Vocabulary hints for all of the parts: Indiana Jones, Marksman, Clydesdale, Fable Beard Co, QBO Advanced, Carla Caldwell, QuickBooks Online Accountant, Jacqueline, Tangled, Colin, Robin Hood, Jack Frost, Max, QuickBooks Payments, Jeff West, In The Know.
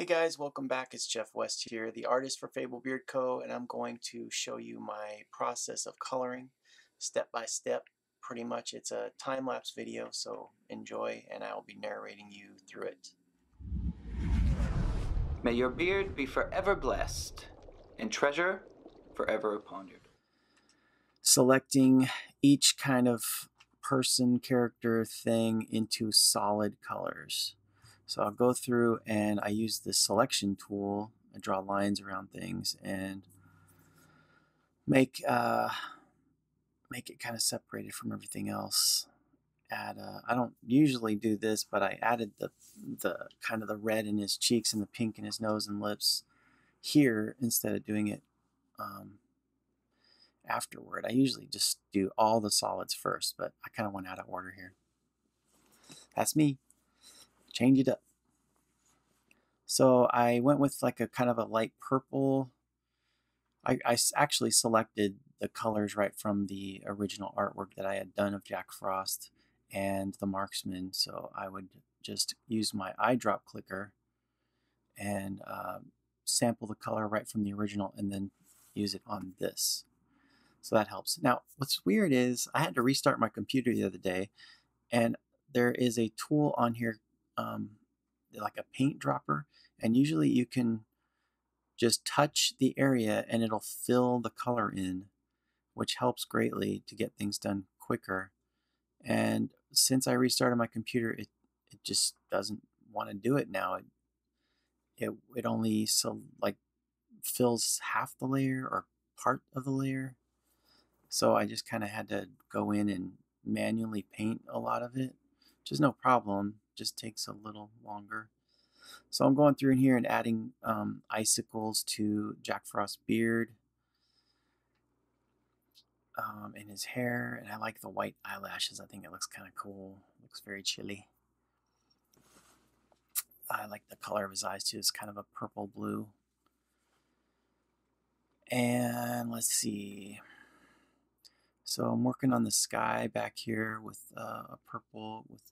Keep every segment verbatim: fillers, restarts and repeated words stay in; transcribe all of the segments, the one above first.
Hey guys, welcome back. It's Jeff West here, the artist for Fable Beard Co, and I'm going to show you my process of coloring step by step. Pretty much it's a time-lapse video, so enjoy, and I'll be narrating you through it. May your beard be forever blessed and treasure forever pondered. Selecting each kind of person, character, thing into solid colors. So I'll go through and I use the selection tool. I draw lines around things and make uh, make it kind of separated from everything else. Add a, I don't usually do this, but I added the the kind of the red in his cheeks and the pink in his nose and lips here instead of doing it um, afterward. I usually just do all the solids first, but I kind of went out of order here. That's me. Change it up. So I went with like a kind of a light purple. I, I actually selected the colors right from the original artwork that I had done of Jack Frost and the Marksman. So I would just use my eyedrop clicker and uh, sample the color right from the original and then use it on this. So that helps. Now, what's weird is I had to restart my computer the other day, and there is a tool on here Um, like a paint dropper, and usually you can just touch the area and it'll fill the color in, which helps greatly to get things done quicker. And since I restarted my computer, it, it just doesn't want to do it now. It, it, it only so like fills half the layer or part of the layer. So I just kind of had to go in and manually paint a lot of it, which is no problem. Just takes a little longer. So I'm going through in here and adding um, icicles to Jack Frost's beard um, and his hair, and I like the white eyelashes. I think it looks kind of cool. It looks very chilly. I like the color of his eyes too. It's kind of a purple blue. And let's see. So I'm working on the sky back here with uh, a purple with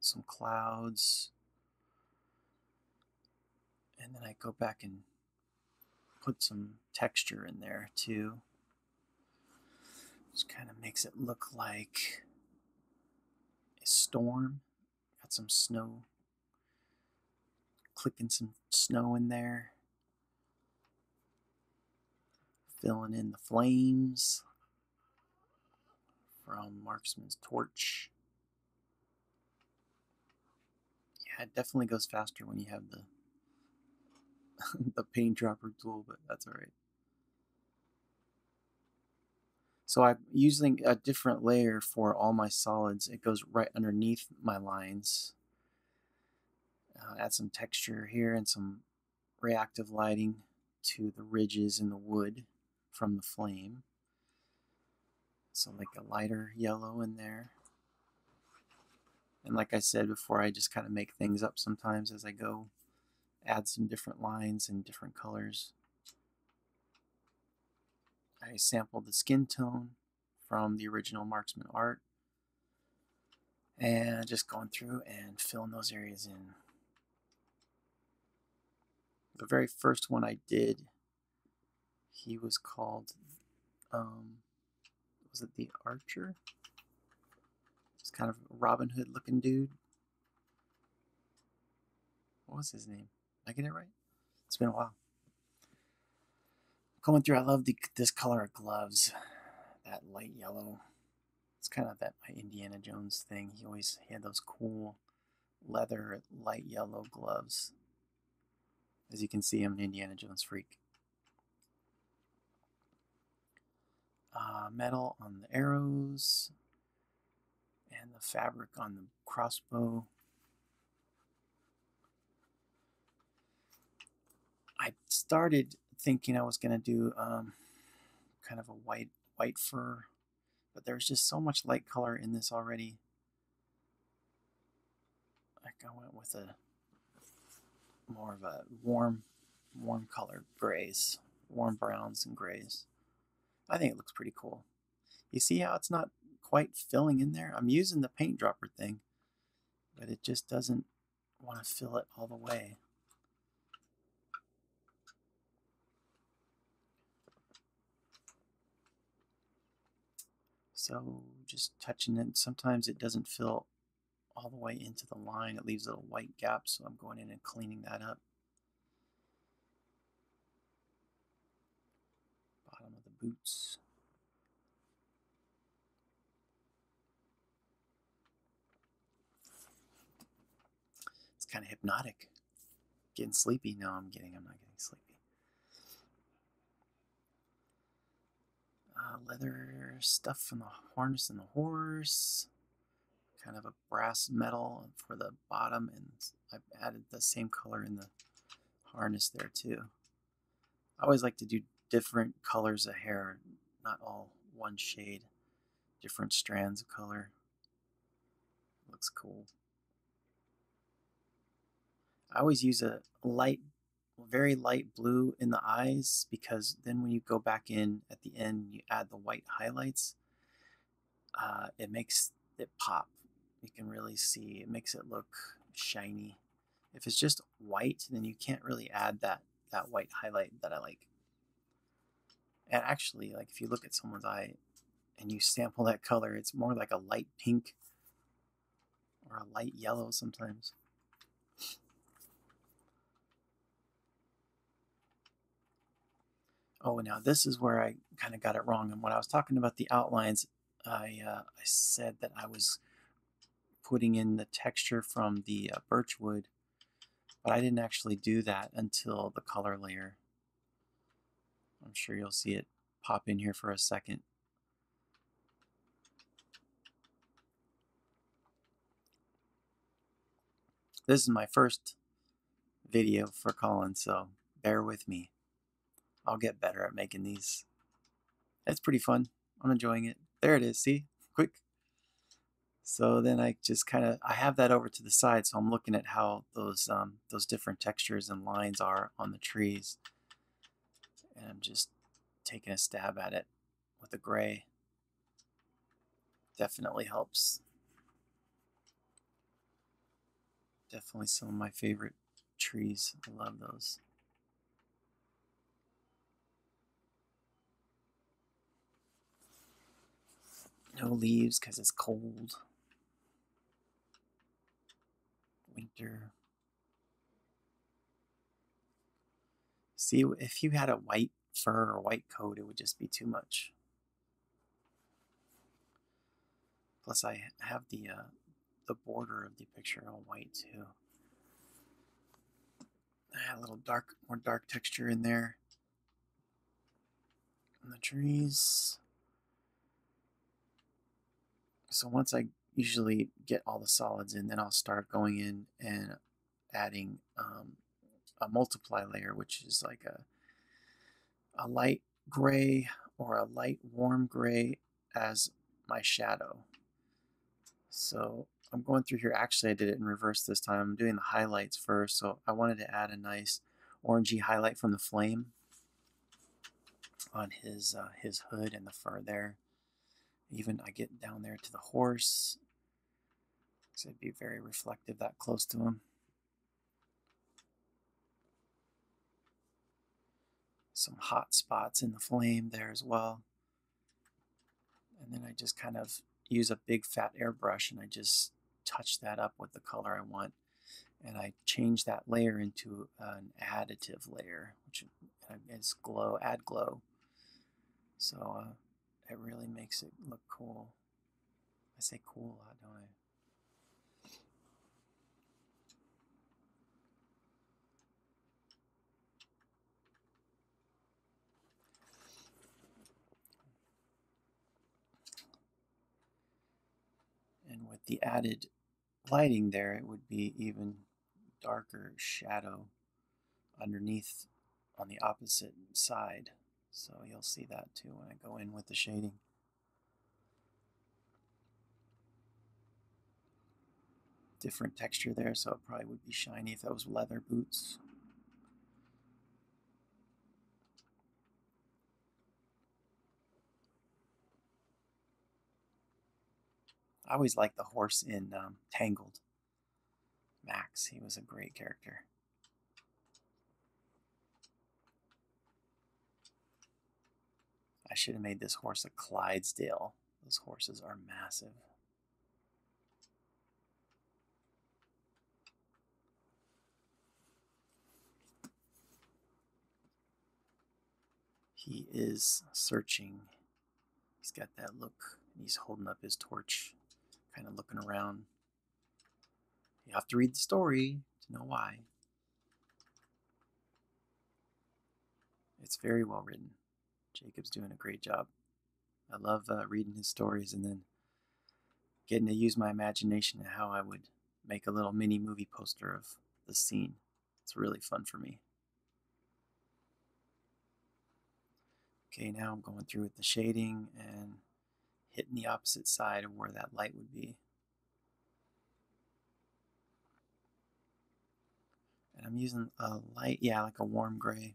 some clouds, and then I go back and put some texture in there too. Just kind of makes it look like a storm. Got some snow, clicking some snow in there, filling in the flames from Marksman's torch. It definitely goes faster when you have the the paint dropper tool, but that's all right. So I'm using a different layer for all my solids. It goes right underneath my lines. Uh, add some texture here and some reactive lighting to the ridges in the wood from the flame. So like a lighter yellow in there. And like I said before, I just kind of make things up sometimes as I go, add some different lines and different colors. I sampled the skin tone from the original Marksman art. And just going through and filling those areas in. The very first one I did, he was called, um, was it the Archer? Kind of Robin Hood looking dude. What was his name? Did I get it right? It's been a while. Going through, I love the, this color of gloves. That light yellow. It's kind of that my Indiana Jones thing. He always he had those cool leather light yellow gloves. As you can see, I'm an Indiana Jones freak. Uh, metal on the arrows. And the fabric on the crossbow. I started thinking I was going to do um, kind of a white white fur, but there's just so much light color in this already. Like I went with a more of a warm, warm color grays, warm browns and grays. I think it looks pretty cool. You see how it's not quite filling in there? I'm using the paint dropper thing, but it just doesn't want to fill it all the way. So just touching it, sometimes it doesn't fill all the way into the line. It leaves little white gaps, so I'm going in and cleaning that up. Bottom of the boots. It's kind of hypnotic. Getting sleepy? No, I'm getting, I'm not getting sleepy. Uh, leather stuff from the harness and the horse. Kind of a brass metal for the bottom, and I've added the same color in the harness there too. I always like to do different colors of hair, not all one shade, different strands of color. Looks cool. I always use a light, very light blue in the eyes, because then when you go back in at the end, you add the white highlights, uh, it makes it pop. You can really see, it makes it look shiny. If it's just white, then you can't really add that, that white highlight that I like. And actually, like if you look at someone's eye and you sample that color, it's more like a light pink or a light yellow sometimes. Oh, now this is where I kind of got it wrong. And when I was talking about the outlines, I, uh, I said that I was putting in the texture from the uh, birch wood, but I didn't actually do that until the color layer. I'm sure you'll see it pop in here for a second. This is my first video for Colin, so bear with me. I'll get better at making these. It's pretty fun. I'm enjoying it. There it is. See? Quick. So then I just kind of, I have that over to the side, so I'm looking at how those um, those different textures and lines are on the trees. And I'm just taking a stab at it with the gray. Definitely helps. Definitely some of my favorite trees. I love those. No leaves because it's cold. Winter. See, if you had a white fur or white coat, it would just be too much. Plus, I have the uh, the border of the picture all white too. I had a little dark, more dark texture in there. On the trees. So once I usually get all the solids in, then I'll start going in and adding um, a multiply layer, which is like a, a light gray or a light warm gray as my shadow. So I'm going through here. Actually, I did it in reverse this time. I'm doing the highlights first. So I wanted to add a nice orangey highlight from the flame on his, uh, his hood and the fur there. Even I get down there to the horse, because it'd be very reflective that close to him. Some hot spots in the flame there as well. And then I just kind of use a big fat airbrush and I just touch that up with the color I want. And I change that layer into an additive layer, which is glow, add glow. So, uh, it really makes it look cool. I say cool a lot, don't I? And with the added lighting there, it would be even darker shadow underneath on the opposite side. So you'll see that too when I go in with the shading. Different texture there, so it probably would be shiny if that was leather boots. I always liked the horse in um, Tangled. Max, he was a great character. I should have made this horse a Clydesdale. Those horses are massive. He is searching. He's got that look. He's holding up his torch, kind of looking around. You have to read the story to know why. It's very well written. Jacob's doing a great job. I love uh, reading his stories and then getting to use my imagination and how I would make a little mini movie poster of the scene. It's really fun for me. Okay, now I'm going through with the shading and hitting the opposite side of where that light would be. And I'm using a light, yeah, like a warm gray.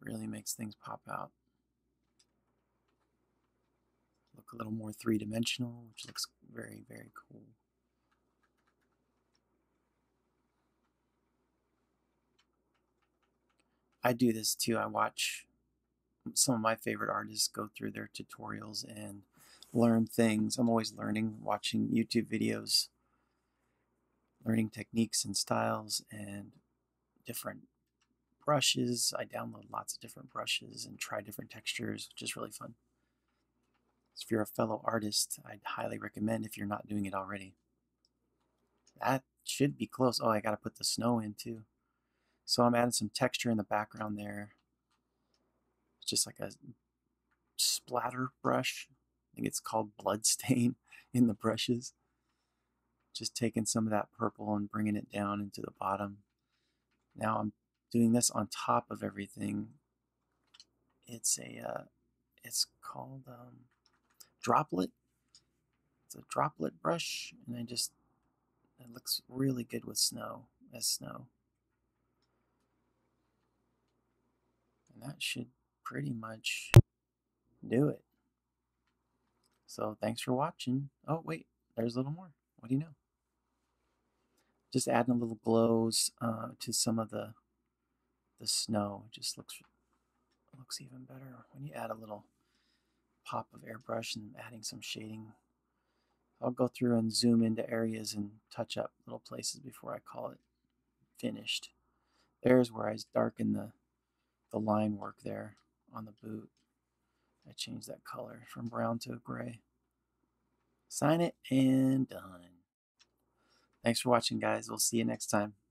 Really makes things pop out. Look a little more three-dimensional, which looks very, very cool. I do this too. I watch some of my favorite artists go through their tutorials and learn things. I'm always learning, watching YouTube videos, learning techniques and styles and different brushes. I download lots of different brushes and try different textures, which is really fun. So if you're a fellow artist, I'd highly recommend if you're not doing it already. That should be close. Oh, I got to put the snow in too. So I'm adding some texture in the background there. It's just like a splatter brush. I think it's called blood stain in the brushes. Just taking some of that purple and bringing it down into the bottom. Now I'm doing this on top of everything. It's a, uh, it's called um, droplet. It's a droplet brush, and I just, it looks really good with snow, as snow. And that should pretty much do it. So thanks for watching. Oh wait, there's a little more. What do you know? Just adding a little glows uh, to some of the The snow. Just looks looks even better when you add a little pop of airbrush and adding some shading. I'll go through and zoom into areas and touch up little places before I call it finished. There's where I darken the the line work there on the boot. I changed that color from brown to gray. Sign it and done. Thanks for watching, guys. We'll see you next time.